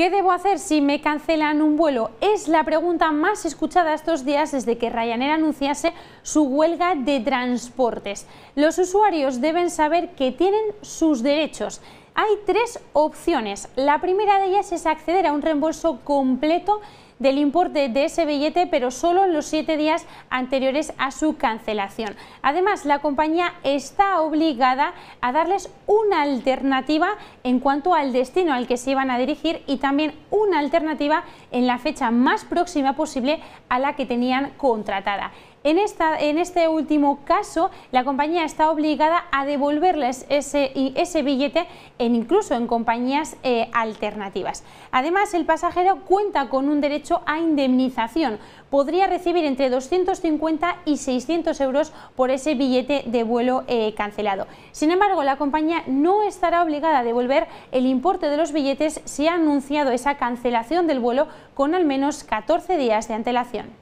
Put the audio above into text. ¿Qué debo hacer si me cancelan un vuelo? Es la pregunta más escuchada estos días desde que Ryanair anunciase su huelga de transportes. Los usuarios deben saber que tienen sus derechos. Hay tres opciones. La primera de ellas es acceder a un reembolso completo del importe de ese billete, pero solo en los 7 días anteriores a su cancelación. Además, la compañía está obligada a darles una alternativa en cuanto al destino al que se iban a dirigir y también una alternativa en la fecha más próxima posible a la que tenían contratada. En este último caso, la compañía está obligada a devolverles ese billete incluso en compañías alternativas. Además, el pasajero cuenta con un derecho a indemnización. Podría recibir entre 250 y 600 euros por ese billete de vuelo cancelado. Sin embargo, la compañía no estará obligada a devolver el importe de los billetes si ha anunciado esa cancelación del vuelo con al menos 14 días de antelación.